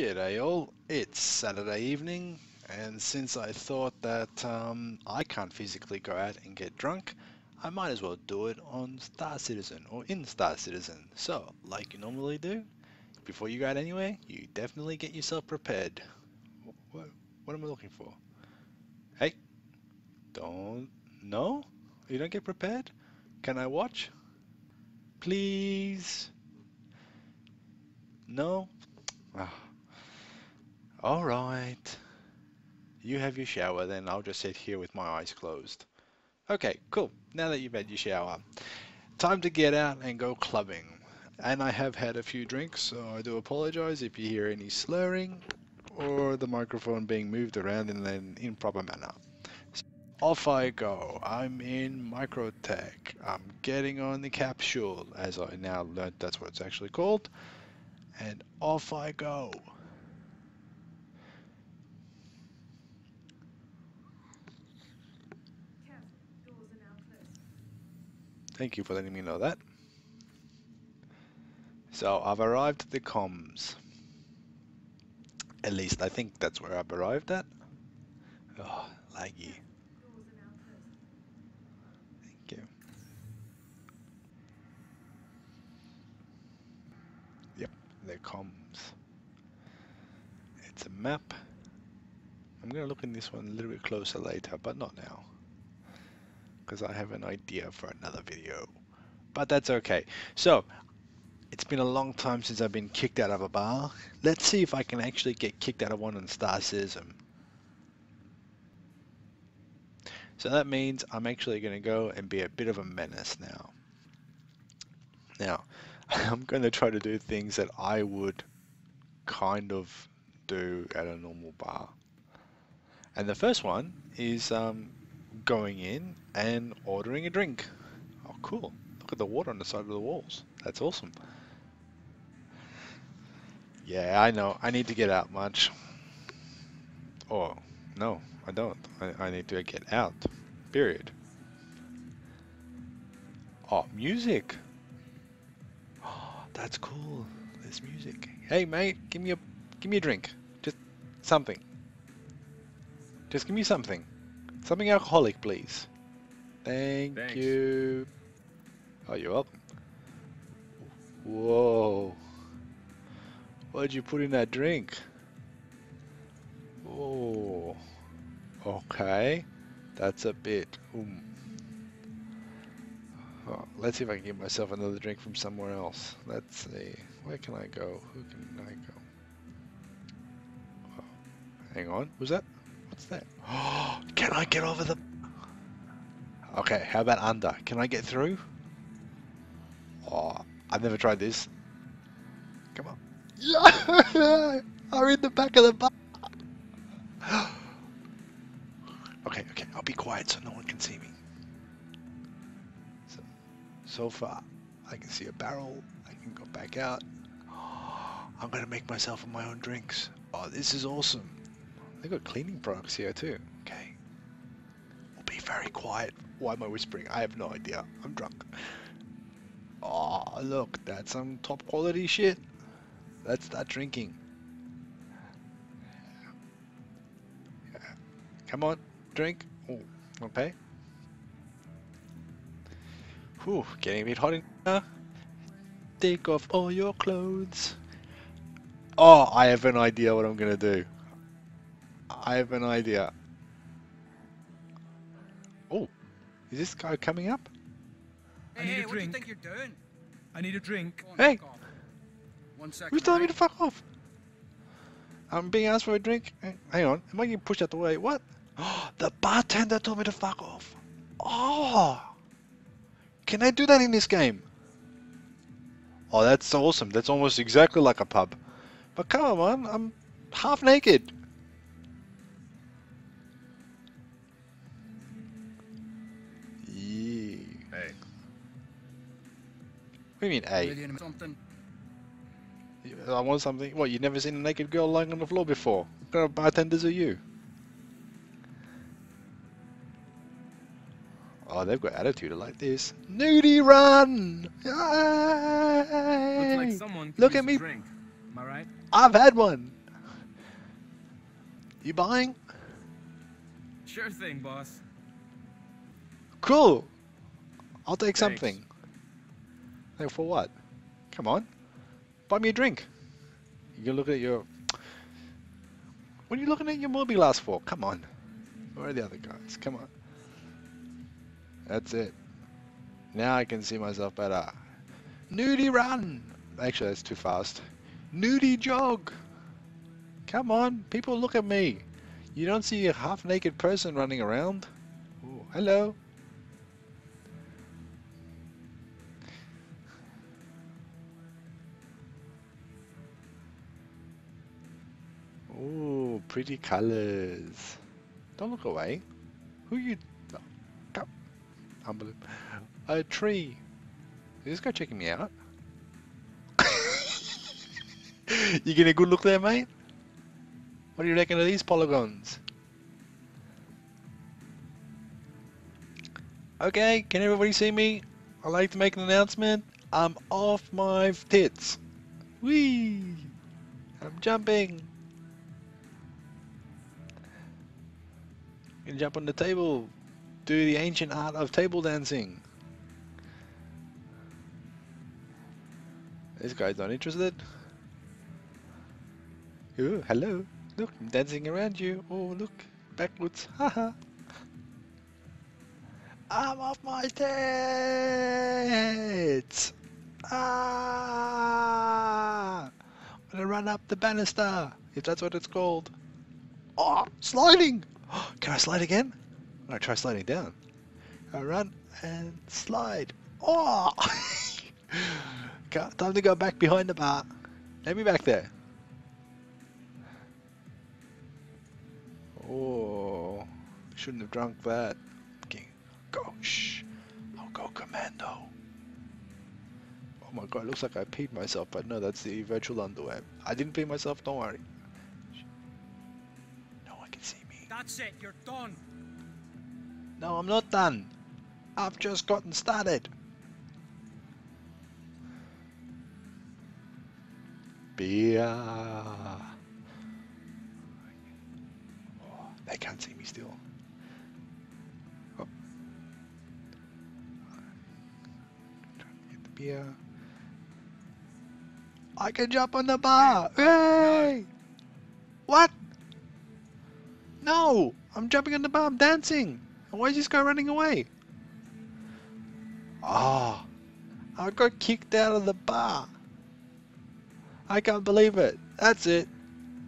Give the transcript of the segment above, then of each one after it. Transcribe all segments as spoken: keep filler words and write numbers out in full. G'day all, it's Saturday evening, and since I thought that um, I can't physically go out and get drunk, I might as well do it on Star Citizen, or in Star Citizen. So, like you normally do, before you go out anywhere, you definitely get yourself prepared. What, what, what am I looking for? Hey, don't, no? You don't get prepared? Can I watch? Please? No? Oh. Alright, you have your shower then, I'll just sit here with my eyes closed. Okay, cool, now that you've had your shower, time to get out and go clubbing. And I have had a few drinks, so I do apologize if you hear any slurring or the microphone being moved around in an improper manner. So off I go, I'm in Microtech, I'm getting on the capsule, as I now learnt that's what it's actually called, and off I go. Thank you for letting me know that. So I've arrived at the comms. At least I think that's where I've arrived at. Oh, laggy. Thank you. Yep, the comms. It's a map. I'm going to look in this one a little bit closer later, but not now, because I have an idea for another video, but that's okay. So it's been a long time since I've been kicked out of a bar. Let's see if I can actually get kicked out of one in Star Citizen. So that means I'm actually going to go and be a bit of a menace now. Now I'm going to try to do things that I would kind of do at a normal bar, and the first one is um, going in and ordering a drink. Oh cool, look at the water on the side of the walls, that's awesome. Yeah, I know, I need to get out much. Oh, no, I don't. I, I need to get out, period. Oh, music. Oh, that's cool, there's music. Hey mate, give me a, give me a drink. Just something. Just give me something. Something alcoholic, please. Thank Thanks. you. Oh, you're welcome. Whoa. What'd you put in that drink? Oh. Okay. That's a bit. Um. Oh, let's see if I can get myself another drink from somewhere else. Let's see. Where can I go? Who can I go? Oh. Hang on. Who's that? What's that? Oh, can I get over the... Okay, how about under? Can I get through? Oh, I've never tried this. Come on. I'm in the back of the bar. Okay, okay, I'll be quiet so no one can see me. So, so far, I can see a barrel. I can go back out. Oh, I'm going to make myself my own drinks. Oh, this is awesome. They've got cleaning products here too. Okay. We'll be very quiet. Why am I whispering? I have no idea. I'm drunk. Oh, look. That's some top quality shit. Let's start drinking. Yeah. Come on. Drink. Oh, okay. Whew. Getting a bit hot in here. Take off all your clothes. Oh, I have an idea what I'm going to do. I have an idea. Oh, is this guy coming up? Hey, I need hey, a drink. What do you think you're doing? I need a drink. On, hey, One second, who's telling right? me to fuck off? I'm being asked for a drink. Hang on, am I getting pushed out the way? What? Oh, the bartender told me to fuck off. Oh, can I do that in this game? Oh, that's awesome. That's almost exactly like a pub. But come on, man, I'm half naked. What do you mean, A? I want something. What, you've never seen a naked girl lying on the floor before? What kind of bartenders are you? Oh, they've got attitude like this. Nudie run! Like Look at me! Am I right? I've had one! You buying? Sure thing, boss. Cool. I'll take Thanks. something. Like for what? Come on. Buy me a drink. You look at your... What are you looking at your movie glass for? Come on. Where are the other guys? Come on. That's it. Now I can see myself better. Nudie run! Actually, that's too fast. Nudie jog! Come on, people look at me. You don't see a half-naked person running around. Ooh, hello. Ooh, pretty colors. Don't look away. Who you? Oh, come. Unbelievable. A tree. Is this guy checking me out? You getting a good look there, mate? What do you reckon of these polygons? Okay, can everybody see me? I'd like to make an announcement. I'm off my tits. Whee! I'm jumping. Can jump on the table. Do the ancient art of table dancing. This guy's not interested. Ooh, hello. Look, I'm dancing around you. Oh, look. Backwards. Haha. I'm off my tits. Ah! I'm gonna run up the banister, if that's what it's called. Oh, sliding! Can I slide again? I'm gonna try sliding down. I run and slide. Oh! Time to go back behind the bar. Let me back there. Oh, shouldn't have drunk that. Okay, go, shh. I'll go commando. Oh my god, it looks like I peed myself, but no, that's the virtual underwear. I didn't pee myself, don't worry. No one can see me. That's it, you're done. No, I'm not done. I've just gotten started. Beer. Oh, they can't see me still. Oh. Hit the beer. I can jump on the bar. Hey! What? No! I'm jumping on the bar. I'm dancing. Why is this guy running away? Oh, I got kicked out of the bar. I can't believe it. That's it.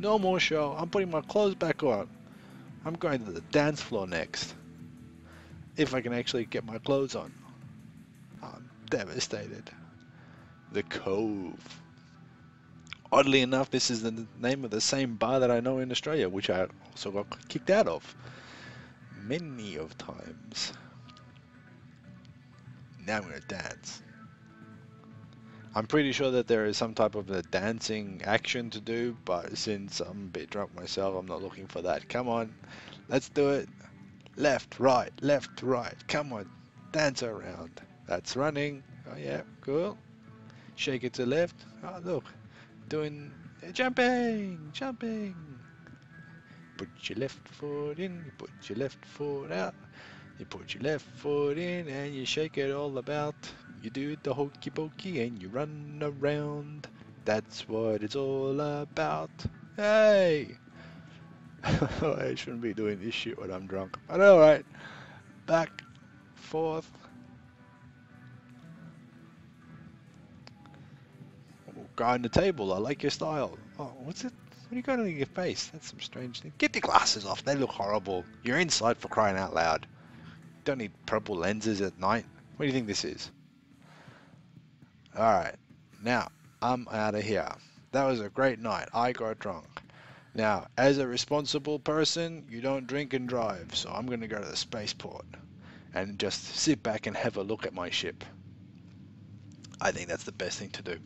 No more show. I'm putting my clothes back on. I'm going to the dance floor next. If I can actually get my clothes on. I'm devastated. The Cove. Oddly enough, this is the name of the same bar that I know in Australia, which I also got kicked out of. Many of times. Now I'm going to dance. I'm pretty sure that there is some type of a dancing action to do, but since I'm a bit drunk myself, I'm not looking for that. Come on, let's do it. Left, right, left, right. Come on, dance around. That's running. Oh yeah, cool. Shake it to left. Oh look, doing jumping, jumping. Put your left foot in, you put your left foot out. You put your left foot in and you shake it all about. You do the hokey pokey and you run around. That's what it's all about. Hey! I shouldn't be doing this shit when I'm drunk. But alright. Back, forth. Oh, guy on the table, I like your style. Oh, what's it? What do you got on your face? That's some strange thing. Get the glasses off, they look horrible. You're inside for crying out loud. Don't need purple lenses at night. What do you think this is? Alright, now, I'm out of here. That was a great night. I got drunk. Now, as a responsible person, you don't drink and drive, so I'm going to go to the spaceport and just sit back and have a look at my ship. I think that's the best thing to do.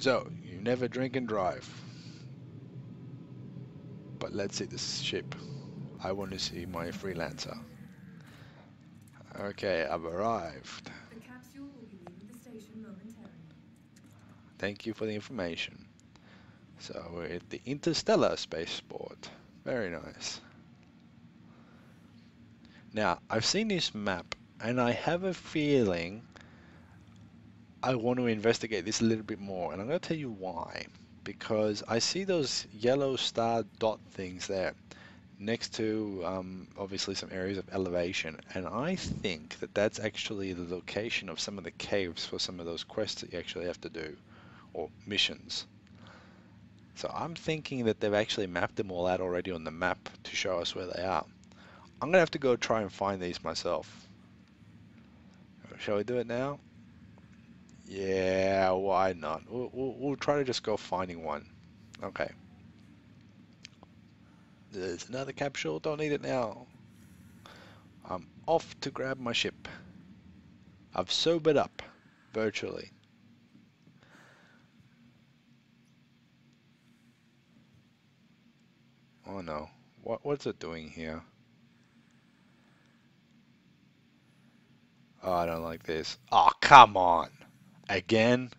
So, you never drink and drive. But let's see this ship. I want to see my Freelancer. Okay, I've arrived. Thank you for the information. So we're at the interstellar spaceport. Very nice. Now, I've seen this map and I have a feeling I want to investigate this a little bit more, and I'm going to tell you why. Because I see those yellow star dot things there next to um, obviously some areas of elevation, and I think that that's actually the location of some of the caves for some of those quests that you actually have to do, or missions. So I'm thinking that they've actually mapped them all out already on the map to show us where they are. I'm gonna have to go try and find these myself. Shall we do it now? Yeah, why not? We'll, we'll, we'll try to just go finding one. Okay. There's another capsule. Don't need it now. I'm off to grab my ship. I've sobered up, virtually. Oh no. What, what's it doing here? Oh, I don't like this. Oh, come on. Again?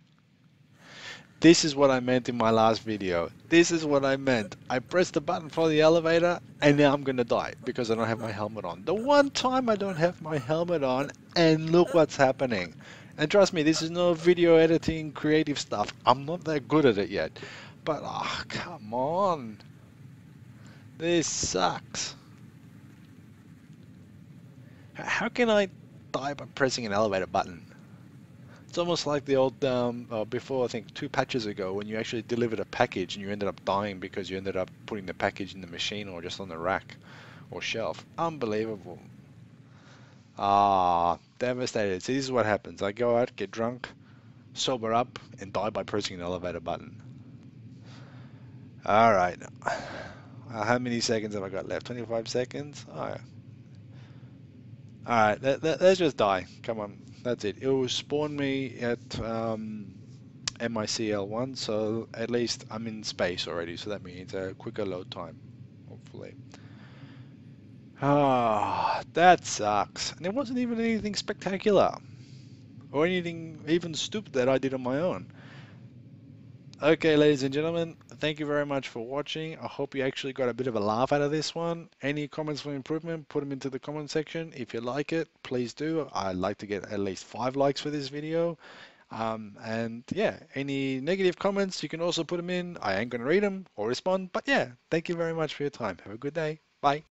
This is what I meant in my last video. This is what I meant. I pressed the button for the elevator and now I'm gonna die because I don't have my helmet on. The one time I don't have my helmet on, and look what's happening. And trust me, this is no video editing creative stuff. I'm not that good at it yet. But ah, oh, come on. This sucks. How can I die by pressing an elevator button? It's almost like the old, um, uh, before I think two patches ago, when you actually delivered a package and you ended up dying because you ended up putting the package in the machine or just on the rack or shelf. Unbelievable. Ah, devastated. See, this is what happens. I go out, get drunk, sober up, and die by pressing an elevator button. Alright. Uh, how many seconds have I got left? twenty-five seconds? Alright. Alright, let, let, let's just die. Come on. That's it. It will spawn me at um, M I C L one, so at least I'm in space already, so that means a quicker load time, hopefully. Ah, that sucks. And there wasn't even anything spectacular, or anything even stupid that I did on my own. Okay, ladies and gentlemen, thank you very much for watching. I hope you actually got a bit of a laugh out of this one. Any comments for improvement, put them into the comment section. If you like it, please do. I'd like to get at least five likes for this video. Um, and yeah, any negative comments, you can also put them in. I ain't going to read them or respond. But yeah, thank you very much for your time. Have a good day. Bye.